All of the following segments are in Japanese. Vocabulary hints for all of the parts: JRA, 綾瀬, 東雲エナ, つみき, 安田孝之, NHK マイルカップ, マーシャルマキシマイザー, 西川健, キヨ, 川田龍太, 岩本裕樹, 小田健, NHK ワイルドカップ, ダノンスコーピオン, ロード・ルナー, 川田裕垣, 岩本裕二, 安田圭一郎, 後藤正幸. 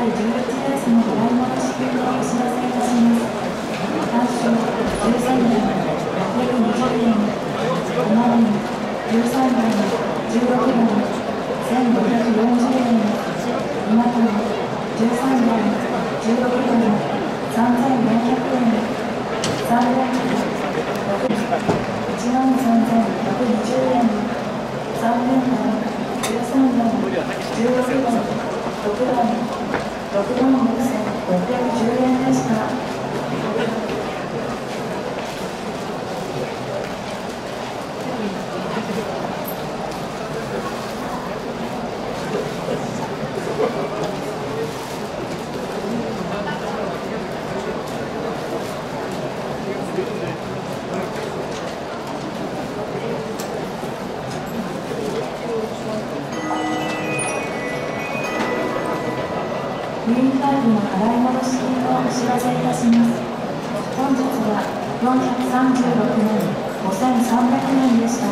6番610円でした。グリーンカードの払い戻し金をお知らせいたします。本日は436万5300円でした。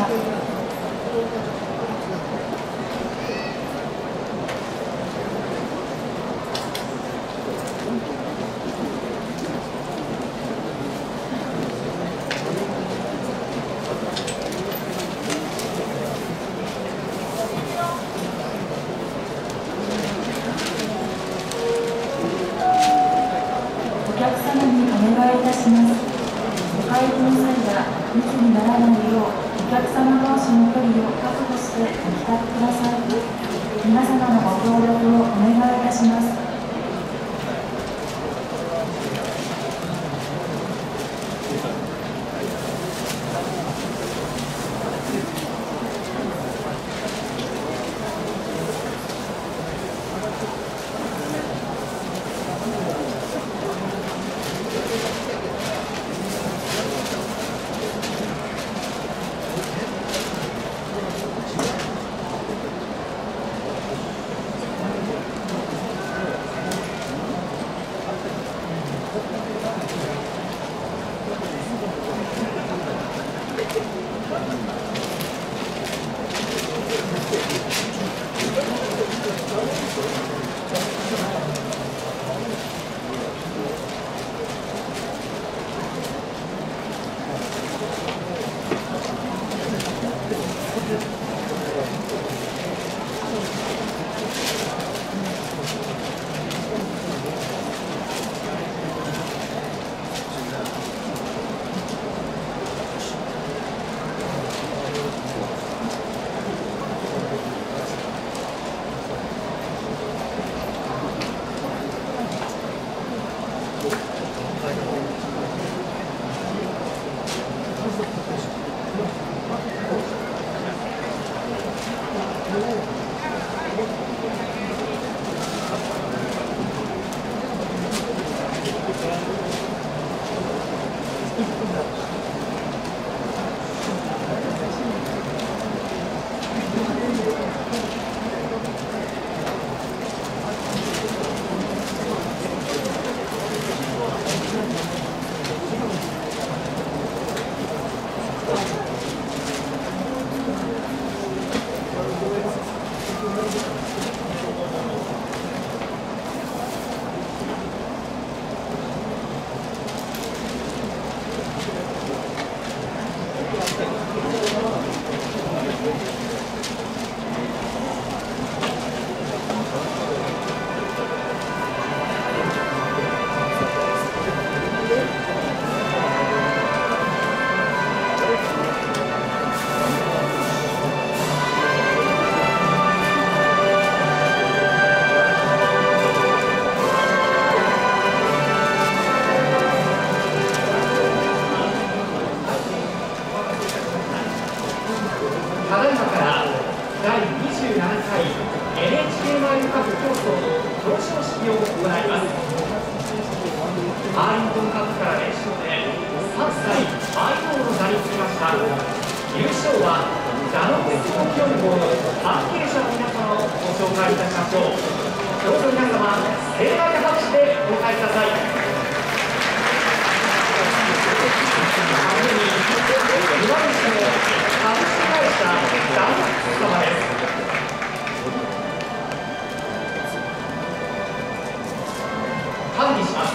管理します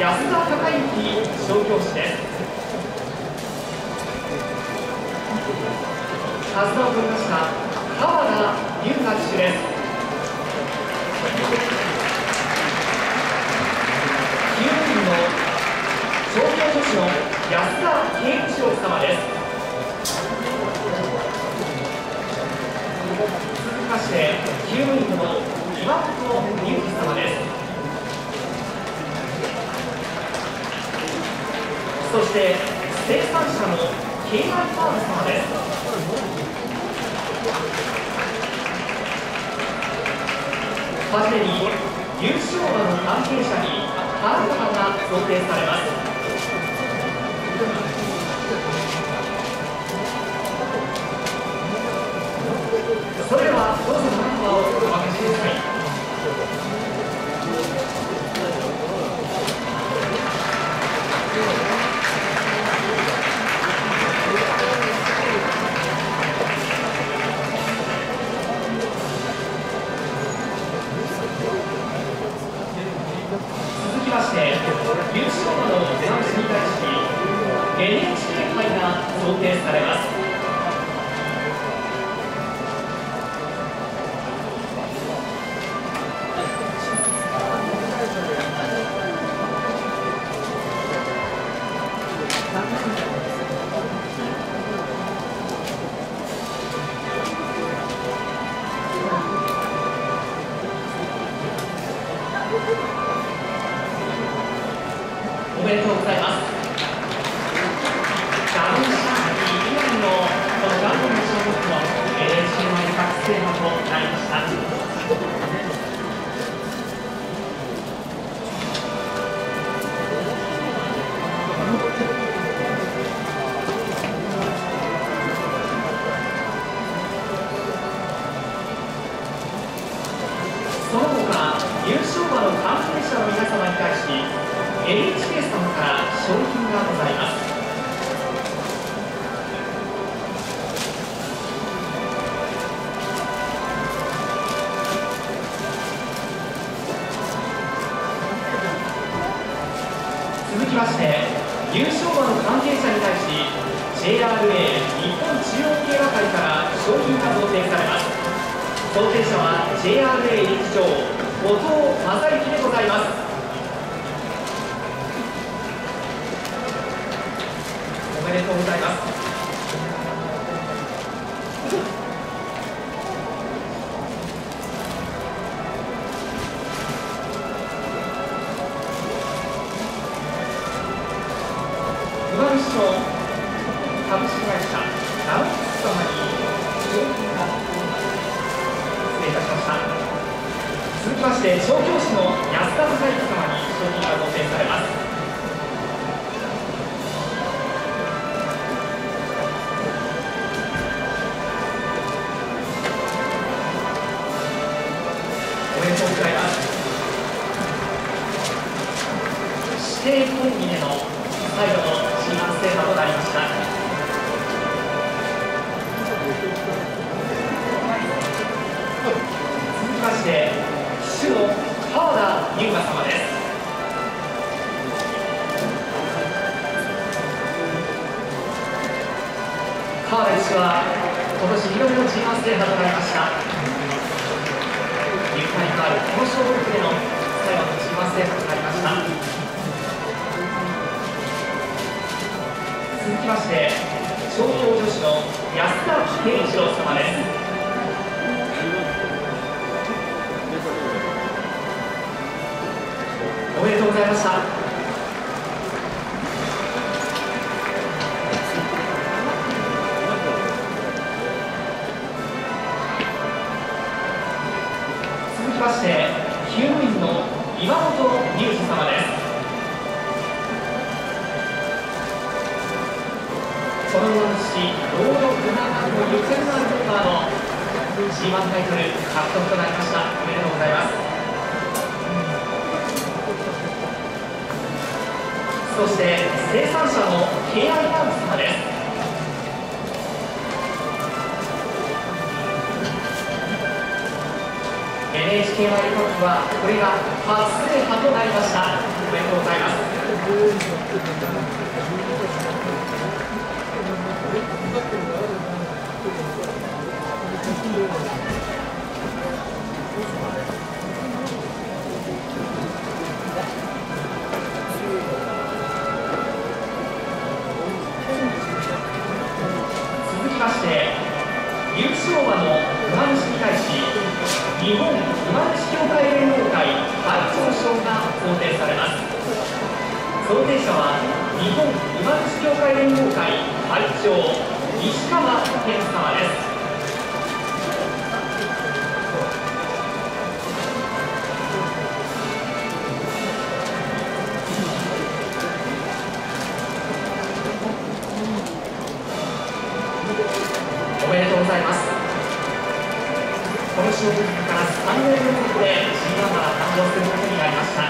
安田孝之小教師です。安田を取りました川田龍太騎手です。救護員の調教助手の安田圭一郎様です。続きまして救護員の岩本裕樹様です。そして生産者の K.I. ファーム様です。バッテリー優勝馬の関係者に花束が贈呈されます。それではどうぞ花束をお渡しください。おめでとうございます。ダウンシャンキー以外のこのダウンの小物の NHK の作成箱となりました。その他優勝馬の関係者の皆様に対し。NHK 様から賞品がございます。続きまして、優勝馬の関係者に対し、JRA 日本中央競馬会から賞品が贈呈されます。贈呈者は JRA 理事長、後藤正幸でございます。ありがとうございます。馬主の株式会社ダウン様に商品が失礼いたしました。続きまして調教師の安田孝之様に商品が贈呈されます。指定コンビネの最後の新発生馬となりました。続きまして騎手の川田龍馬様です。川田騎手は今年2度目の新発生馬となりました。入会のあるこの勝負区での最後の新発生馬となりました。続きまして、調教助手の安田圭一郎様です。おめでとうございました。続きまして、救護員の岩本裕二様です。その後の父、ロード・ルナーのゆかりのあるメンバーの G1 タイトル獲得となりました。おめでとうございます。そして、生産者の K.I. ラン様です。NHK CY トップはこれが初制覇となりました。おめでとうございます。日本馬主協会連合会会長賞が贈呈されます。贈呈者は日本馬主協会連合会会長西川健様です。おめでとうございます。この種目から3年連続で G1 馬が誕生することになりました。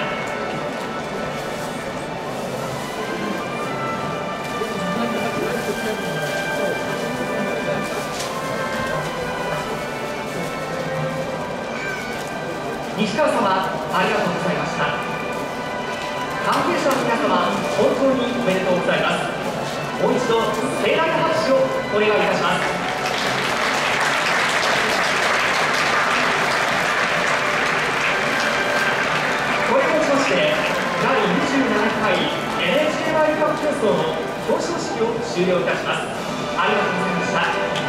西川様、ありがとうございました。関係者の皆様、本当におめでとうございます。もう一度盛大な拍手をお願いいたします。第27回 NHK ワイルドカップ競争の表彰式を終了いたします。ありがとうございました。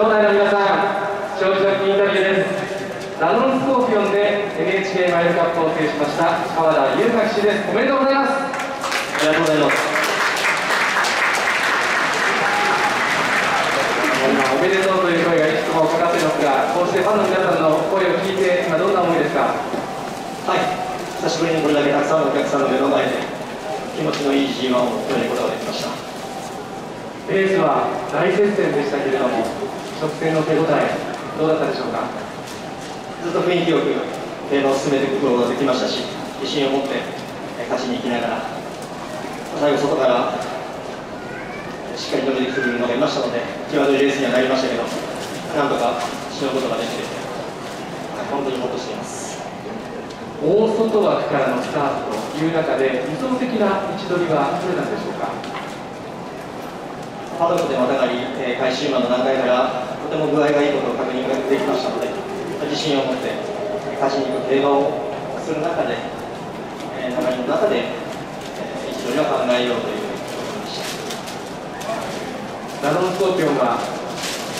場内の皆さん、勝利賞金インタビューです。ダノンスコーピオンで NHK マイルカップを制しました川田裕垣氏です。おめでとうございます。ありがとうございます。おめでとうという声がいくつもかかっていますが、こうしてファンの皆さんの声を聞いて今どんな思いですか？はい、久しぶりにこれだけたくさんのお客さんの目の前で気持ちのいい G1 を取れることができました。レースは大接戦でしたけれども、直線の手応え、どうだったでしょうか？ずっと雰囲気よく競馬を進めていくことができましたし、自信を持って勝ちに行きながら、最後、外からしっかり伸びてくるのがいましたので、際どいレースにはなりましたけど、なんとかしのうことができて、本当にほっとしています。大外枠からのスタートという中で、理想的な位置取りはどれなんでしょうか？パドックでまたがり、回収馬の段階からとても具合がいいことを確認ができましたので、自信を持って勝ちに行く競馬をする中で、流れの中で一度には考えようということでした。ダノンスコーピオンが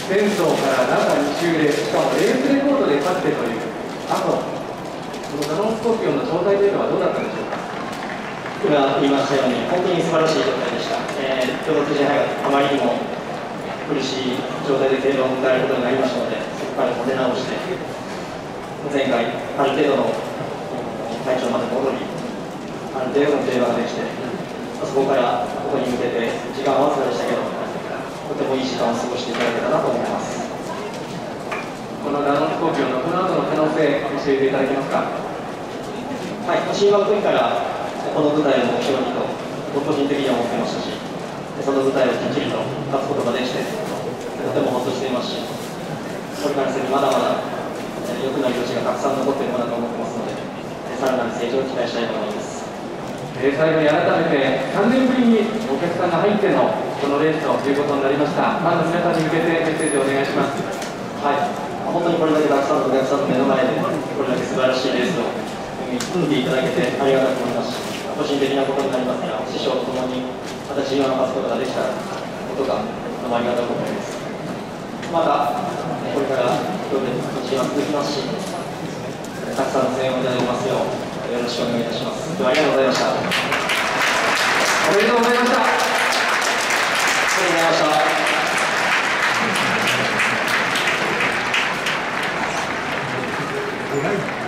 前走から中2周で、しかもレースレコードで勝ってという、あとこのダノンスコーピオンの状態というのはどうだったんでしょうか？今言いましたように、本当に素晴らしい状態でした。上達時代があまりにも苦しい状態で競馬を迎えることになりましたので、そこから立て直して、前回、ある程度の体調まで戻り、ある程度の競馬ができて、そこからここに向けて、時間はわずかでしたけど、とてもいい時間を過ごしていただけたなと思います。このダノンスコーピオンのこの後の可能性、教えていただけますか？はい、新馬組からこの舞台を目標にと、個人的には思ってましたし、その舞台をきっちりと勝つことができて、とてもほっとしていますし、それからせずまだまだ良くなる余地がたくさん残っているものだと思ってますので、さらなる成長を期待したいと思います。最後に改めて3年ぶりにお客さんが入ってのこのレースということになりました。ファンの皆さんに向けてメッセージをお願いします。はい、本当にこれだけたくさんのお客さんの目の前でこれだけ素晴らしいレースを組んでいただけてありがたく思いますし、個人的なことになりますが、師匠と共にまたG1を勝つことができたことがとてもありがたく思います。またこれから今日でG1は続きますし、たくさんの声援をいただきますようよろしくお願いいたします。ありがとうございました。おめでとうございました。ありがとうございました。